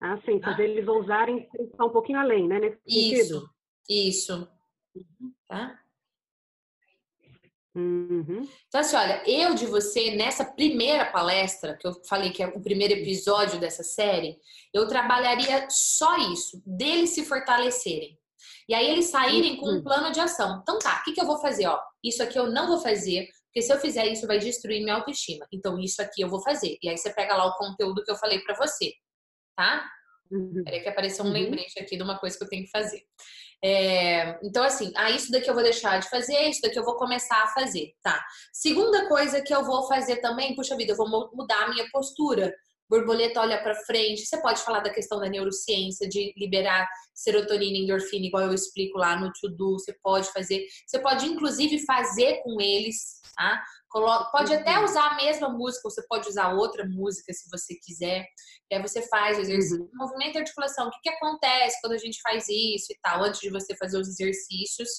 Assim, fazer eles ousarem pensar um pouquinho além, né? Nesse sentido. Isso. Tá? Então, assim, olha, eu de você, nessa primeira palestra, que eu falei que é o primeiro episódio dessa série, eu trabalharia só isso, deles se fortalecerem. E aí eles saírem com um plano de ação. Então tá, o que eu vou fazer? Isso aqui eu não vou fazer, porque se eu fizer isso vai destruir minha autoestima. Então isso aqui eu vou fazer. E aí você pega lá o conteúdo que eu falei pra você, tá? Peraí que apareceu um lembrete aqui de uma coisa que eu tenho que fazer. Então assim, isso daqui eu vou deixar de fazer, isso daqui eu vou começar a fazer, tá? Segunda coisa que eu vou fazer também, puxa vida, eu vou mudar a minha postura. Borboleta olha pra frente. Você pode falar da questão da neurociência, de liberar serotonina e endorfina, igual eu explico lá no to-do. Você pode fazer. Você pode, inclusive, fazer com eles, tá? Pode até usar a mesma música, ou você pode usar outra música, se você quiser. E aí você faz o exercício. Movimento e articulação. O que acontece quando a gente faz isso e tal, antes de você fazer os exercícios.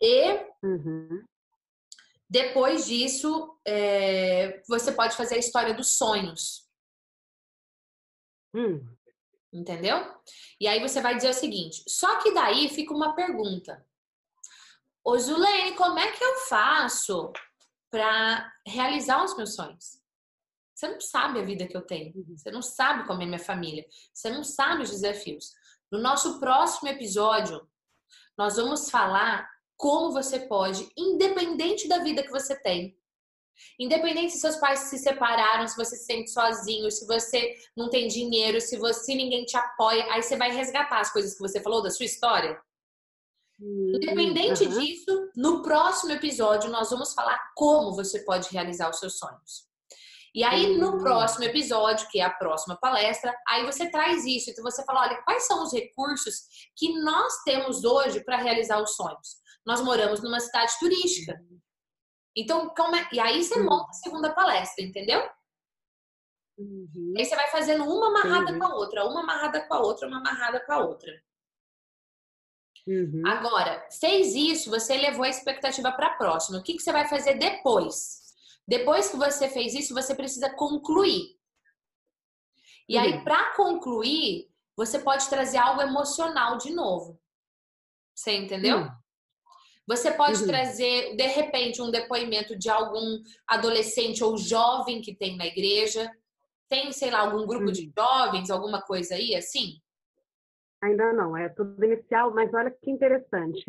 E... depois disso, você pode fazer a história dos sonhos. Entendeu? E aí você vai dizer o seguinte, só que daí fica uma pergunta. Ô Zuleine, como é que eu faço pra realizar os meus sonhos? Você não sabe a vida que eu tenho. Você não sabe como é minha família. Você não sabe os desafios. No nosso próximo episódio, nós vamos falar como você pode, independente da vida que você tem, independente se seus pais se separaram, se você se sente sozinho, se você não tem dinheiro, se ninguém te apoia, aí você vai resgatar as coisas que você falou da sua história. Independente disso, no próximo episódio nós vamos falar como você pode realizar os seus sonhos. E aí no próximo episódio, que é a próxima palestra, aí você traz isso. Então você fala, olha, quais são os recursos que nós temos hoje para realizar os sonhos? Nós moramos numa cidade turística. Então, e aí você monta a segunda palestra, entendeu? Aí você vai fazendo uma amarrada com a outra, uma amarrada com a outra, uma amarrada com a outra. Agora, fez isso, você levou a expectativa para a próxima. O que você vai fazer depois? Depois que você fez isso, você precisa concluir. E aí, para concluir, você pode trazer algo emocional de novo. Você entendeu? Você pode trazer, de repente, um depoimento de algum adolescente ou jovem que tem na igreja. Tem, sei lá, algum grupo de jovens, alguma coisa aí, assim? Ainda não, é tudo inicial, mas olha que interessante.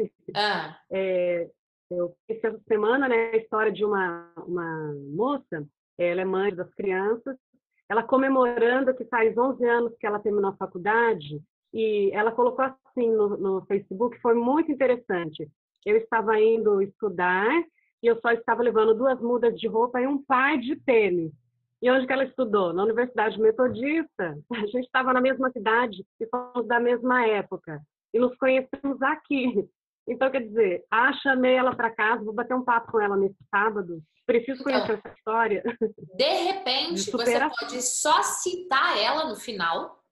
Eu fiz essa semana, né, a história de uma moça, ela é mãe das crianças, ela comemorando que faz 11 anos que ela terminou a faculdade, e ela colocou assim no Facebook, foi muito interessante. Eu estava indo estudar e eu só estava levando 2 mudas de roupa e um par de tênis. E onde que ela estudou? Na Universidade Metodista. A gente estava na mesma cidade e fomos da mesma época. E nos conhecemos aqui. Então, quer dizer, chamei ela para casa, vou bater um papo com ela nesse sábado. Preciso conhecer essa história. De repente, você pode só citar ela no final.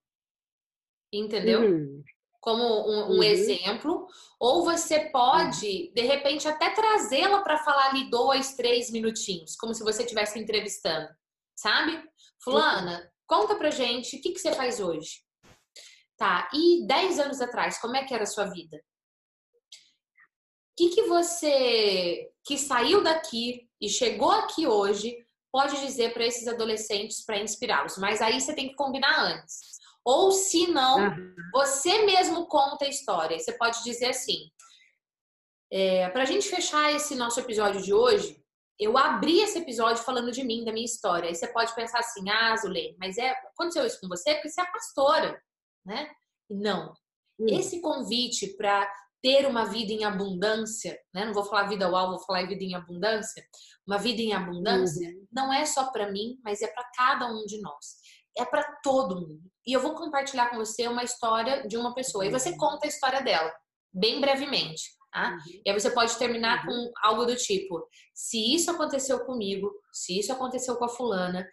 Entendeu? Como um exemplo, ou você pode, de repente, até trazê-la para falar ali 2-3 minutinhos, como se você estivesse entrevistando, sabe? Fulana, conta pra gente o que você faz hoje. Tá, e 10 anos atrás, como é que era a sua vida? O que você, que saiu daqui e chegou aqui hoje, pode dizer para esses adolescentes para inspirá-los? Mas aí você tem que combinar antes. Ou se não, você mesmo conta a história. Você pode dizer assim, para a gente fechar esse nosso episódio de hoje, eu abri esse episódio falando de mim, da minha história. Aí você pode pensar assim, Zuleine, mas aconteceu isso com você porque você é pastora, né? Não. Esse convite para ter uma vida em abundância, né? Não vou falar vida uau, vou falar vida em abundância. Uma vida em abundância não é só para mim, mas é para cada um de nós. É para todo mundo. E eu vou compartilhar com você uma história de uma pessoa. E você conta a história dela, bem brevemente. Tá? E aí você pode terminar com algo do tipo, se isso aconteceu comigo, se isso aconteceu com a fulana,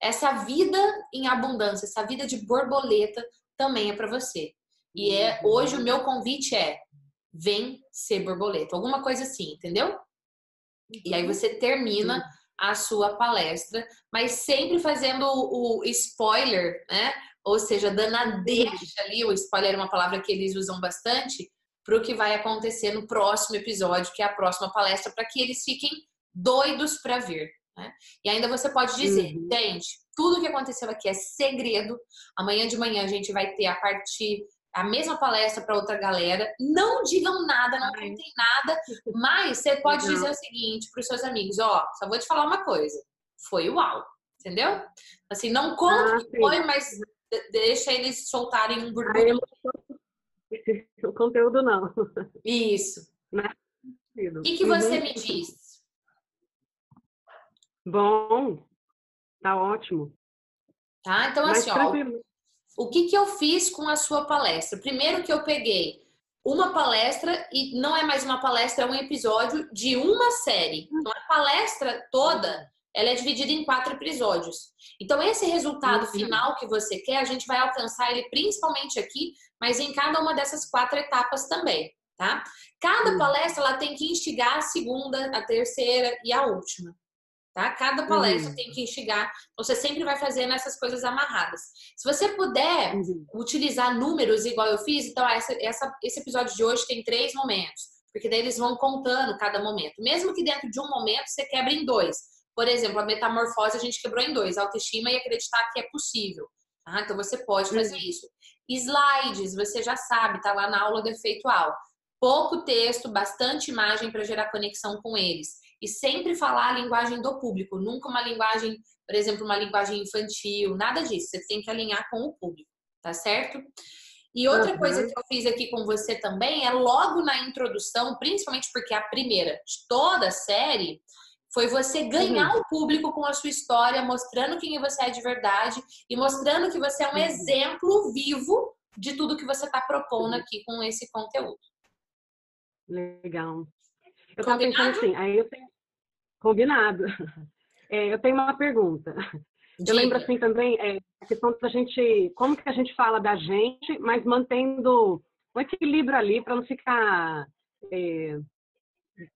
essa vida em abundância, essa vida de borboleta também é para você. E hoje o meu convite é, vem ser borboleta. Alguma coisa assim, entendeu? E aí você termina a sua palestra, mas sempre fazendo o spoiler, né? Ou seja, dando a deixa ali, o spoiler é uma palavra que eles usam bastante, para o que vai acontecer no próximo episódio, que é a próxima palestra, para que eles fiquem doidos para vir, né? E ainda você pode dizer, gente, tudo que aconteceu aqui é segredo, amanhã de manhã a gente vai ter a mesma palestra para outra galera, não digam nada, não contem nada, mas você pode dizer o seguinte para os seus amigos, só vou te falar uma coisa, foi uau, entendeu? Assim, não conta que foi, mas deixa eles soltarem um burburinho. O conteúdo não. Isso. O que você me diz? Bom, tá ótimo. Tá, então assim, o que eu fiz com a sua palestra? Primeiro que eu peguei uma palestra, e não é mais uma palestra, é um episódio de uma série. Então a palestra toda, ela é dividida em 4 episódios. Então esse resultado final que você quer, a gente vai alcançar ele principalmente aqui, mas em cada uma dessas 4 etapas também, tá? Cada palestra, ela tem que instigar a segunda, a terceira e a última. Tá? Cada palestra tem que instigar. Você sempre vai fazendo essas coisas amarradas. Se você puder utilizar números igual eu fiz, então esse episódio de hoje tem 3 momentos, porque daí eles vão contando cada momento. Mesmo que dentro de um momento você quebre em 2, Por exemplo, a metamorfose a gente quebrou em dois, autoestima e acreditar que é possível. Ah, então você pode fazer isso. Slides, você já sabe, tá lá na aula do Efeito Uau. Pouco texto, bastante imagem para gerar conexão com eles. E sempre falar a linguagem do público, nunca uma linguagem, por exemplo, uma linguagem infantil, nada disso. Você tem que alinhar com o público, tá certo? E outra coisa que eu fiz aqui com você também é logo na introdução, principalmente porque a primeira de toda a série foi você ganhar o público com a sua história, mostrando quem você é de verdade e mostrando que você é um exemplo vivo de tudo que você está propondo aqui com esse conteúdo. Legal. Eu tava pensando assim, aí eu tenho... Combinado. É, eu tenho uma pergunta. Diga. Eu lembro assim também, a questão da gente, como que a gente fala da gente, mas mantendo um equilíbrio ali para não ficar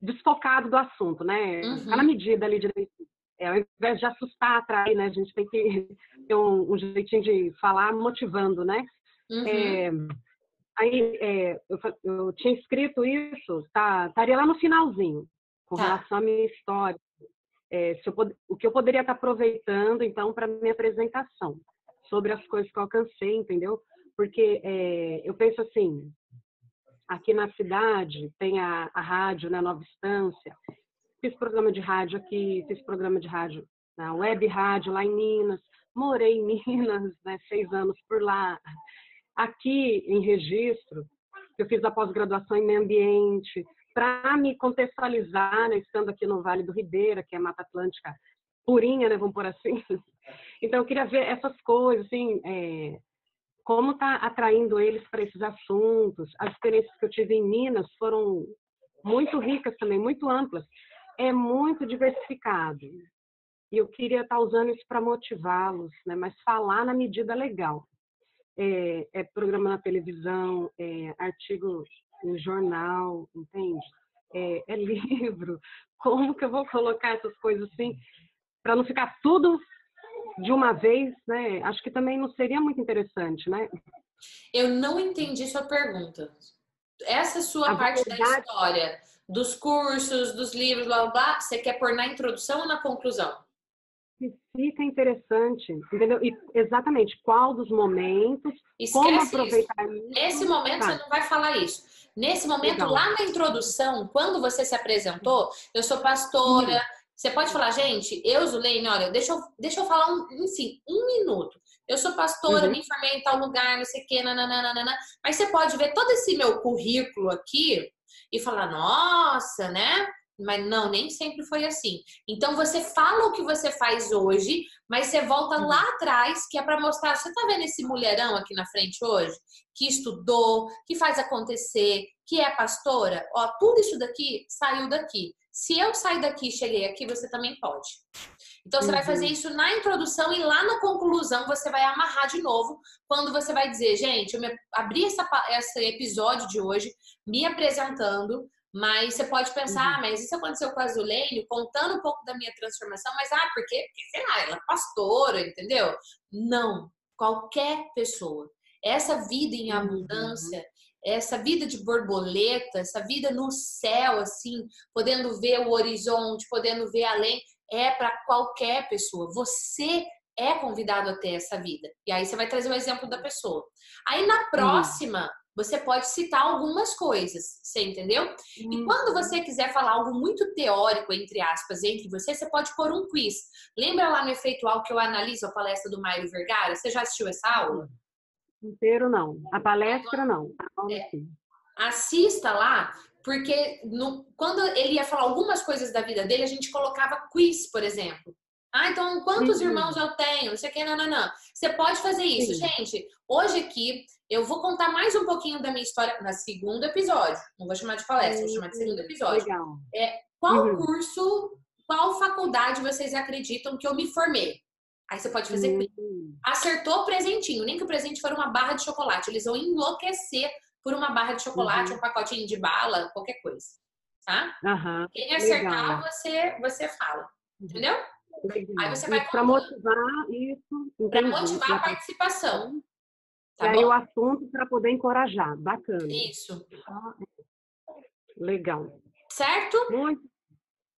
desfocado do assunto, né? Ficar na medida ali direitinho. Ao invés de assustar, atrair, né? A gente tem que ter um jeitinho de falar motivando, né? Aí eu tinha escrito isso, estaria lá no finalzinho, com relação à minha história. O que eu poderia estar aproveitando, então, para minha apresentação, sobre as coisas que eu alcancei, entendeu? Porque eu penso assim, aqui na cidade tem a rádio, na Nova Estância, fiz programa de rádio aqui, fiz programa de rádio na web rádio lá em Minas, morei em Minas, né, 6 anos por lá. Aqui em Registro, eu fiz a pós-graduação em meio ambiente, para me contextualizar, né, estando aqui no Vale do Ribeira, que é Mata Atlântica purinha, né, vamos por assim. Então, eu queria ver essas coisas, assim, como está atraindo eles para esses assuntos. As experiências que eu tive em Minas foram muito ricas também, muito amplas. É muito diversificado. E eu queria estar usando isso para motivá-los, né, mas falar na medida legal. É programa na televisão, artigo em jornal, entende? É livro. Como que eu vou colocar essas coisas assim para não ficar tudo de uma vez, né? Acho que também não seria muito interessante, né? Eu não entendi sua pergunta. Essa sua parte da história, dos cursos, dos livros, blá, blá, blá, você quer pôr na introdução ou na conclusão? Que fica interessante, entendeu? E exatamente qual dos momentos, esquece como aproveitar isso. Nesse momento você não vai falar isso. Nesse momento, legal, lá na introdução, quando você se apresentou, eu sou pastora, você pode falar, gente, eu, Zuleine, olha, deixa eu falar, enfim, um minuto. Eu sou pastora, me informei em tal lugar, não sei o que, nananana. Mas você pode ver todo esse meu currículo aqui e falar, nossa, né? Mas não, nem sempre foi assim. Então, você fala o que você faz hoje, mas você volta lá atrás, que é para mostrar, você tá vendo esse mulherão aqui na frente hoje? Que estudou, que faz acontecer, que é pastora? Ó, tudo isso daqui saiu daqui. Se eu sair daqui e cheguei aqui, você também pode. Então, você vai fazer isso na introdução e lá na conclusão você vai amarrar de novo, quando você vai dizer, gente, eu abri esse episódio de hoje me apresentando. Mas você pode pensar, mas isso aconteceu com a Zuleine, contando um pouco da minha transformação, mas porque, sei lá, ela é pastora, entendeu? Não, qualquer pessoa. Essa vida em abundância, essa vida de borboleta, essa vida no céu, assim, podendo ver o horizonte, podendo ver além, é para qualquer pessoa. Você é convidado a ter essa vida. E aí você vai trazer o exemplo da pessoa. Aí na próxima... Você pode citar algumas coisas, você entendeu? E quando você quiser falar algo muito teórico, entre aspas, entre você pode pôr um quiz. Lembra lá no Efeito Uau que eu analiso a palestra do Mauro Vergara? Você já assistiu essa aula? Inteiro não. A palestra não. Assista lá, porque quando ele ia falar algumas coisas da vida dele, a gente colocava quiz, por exemplo. Ah, então quantos irmãos eu tenho? Não sei o que, não. Você pode fazer isso. Gente, hoje aqui eu vou contar mais um pouquinho da minha história no segundo episódio. Não vou chamar de palestra, vou chamar de segundo episódio. Legal. Qual curso, qual faculdade vocês acreditam que eu me formei? Aí você pode fazer acertou o presentinho, nem que o presente for uma barra de chocolate. Eles vão enlouquecer por uma barra de chocolate, um pacotinho de bala, qualquer coisa. Tá? Quem acertar, você fala. Entendeu? Aí você vai para motivar isso. Para motivar a participação. Tá bom? O assunto para poder encorajar. Bacana. Isso. Legal. Certo? Muito.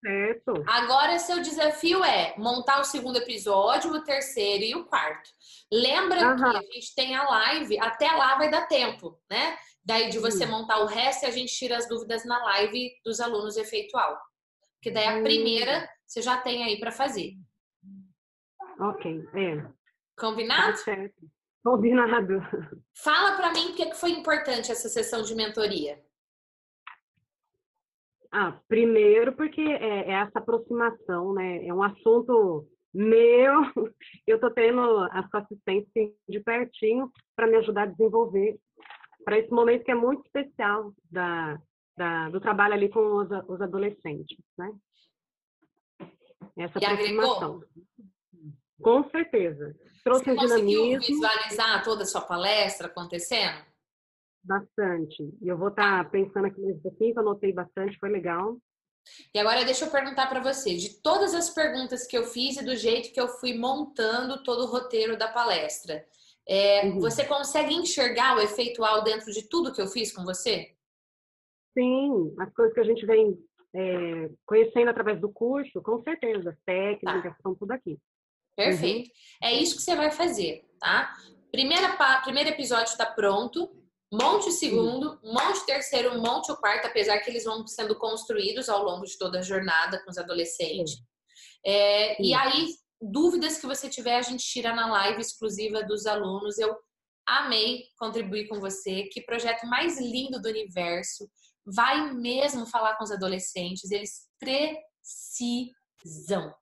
Certo. Agora, seu desafio é montar o segundo episódio, o terceiro e o quarto. Lembra que a gente tem a live, até lá vai dar tempo, né? Daí de você montar o resto, a gente tira as dúvidas na live dos alunos do Efeito Uau. Porque daí a primeira você já tem aí para fazer. Ok, Combinado? Tá certo. Combinado. Fala para mim o que foi importante essa sessão de mentoria. Ah, primeiro porque é essa aproximação, né? É um assunto meu, eu tô tendo as assistentes de pertinho para me ajudar a desenvolver para esse momento que é muito especial do trabalho ali com os adolescentes, né? Essa aproximação. Com certeza. Trouxe Você conseguiu dinamismo. Visualizar toda a sua palestra acontecendo? Bastante. E eu vou estar pensando aqui nesse pouquinho, que eu anotei bastante, foi legal. E agora deixa eu perguntar para você, de todas as perguntas que eu fiz e do jeito que eu fui montando todo o roteiro da palestra, você consegue enxergar o Efeito Uau dentro de tudo que eu fiz com você? Sim, as coisas que a gente vem conhecendo através do curso, com certeza, as técnicas estão tudo aqui. Perfeito. É isso que você vai fazer, tá? Primeiro episódio está pronto. Monte o segundo, monte o terceiro, monte o quarto, apesar que eles vão sendo construídos ao longo de toda a jornada com os adolescentes. E aí, dúvidas que você tiver, a gente tira na live exclusiva dos alunos. Eu amei contribuir com você. Que projeto mais lindo do universo. Vai mesmo falar com os adolescentes. Eles precisam.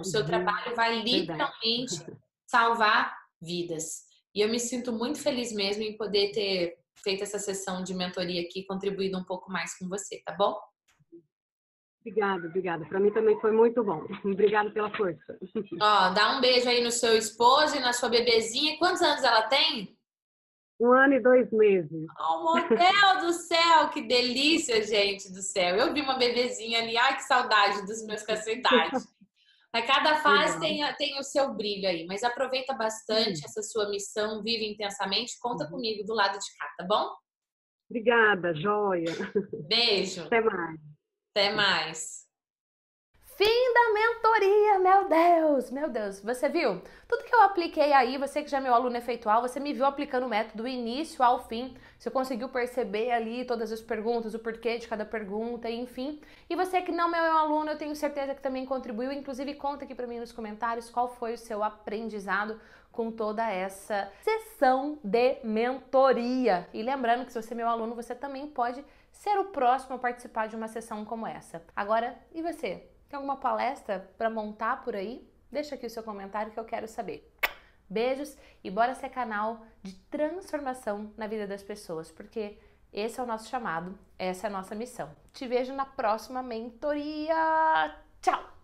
O seu trabalho vai literalmente salvar vidas. E eu me sinto muito feliz mesmo em poder ter feito essa sessão de mentoria aqui, contribuído um pouco mais com você, tá bom? Obrigada. Para mim também foi muito bom. Obrigada pela força. Ó, dá um beijo aí no seu esposo e na sua bebezinha. Quantos anos ela tem? 1 ano e 2 meses. Oh, meu Deus do céu! Que delícia, gente do céu! Eu vi uma bebezinha ali. Ai, que saudade dos meus cacetados. A cada fase tem o seu brilho aí, mas aproveita bastante essa sua missão, vive intensamente, conta comigo do lado de cá, tá bom? Obrigada, joia. Beijo. Até mais. Até mais. Fim da mentoria, meu Deus, você viu? Tudo que eu apliquei aí, você que já é meu aluno Efeito Uau, você me viu aplicando o método do início ao fim, você conseguiu perceber ali todas as perguntas, o porquê de cada pergunta, enfim. E você que não é meu aluno, eu tenho certeza que também contribuiu, inclusive conta aqui pra mim nos comentários qual foi o seu aprendizado com toda essa sessão de mentoria. E lembrando que se você é meu aluno, você também pode ser o próximo a participar de uma sessão como essa. Agora, e você? Tem alguma palestra para montar por aí? Deixa aqui o seu comentário que eu quero saber. Beijos e bora ser canal de transformação na vida das pessoas, porque esse é o nosso chamado, essa é a nossa missão. Te vejo na próxima mentoria. Tchau!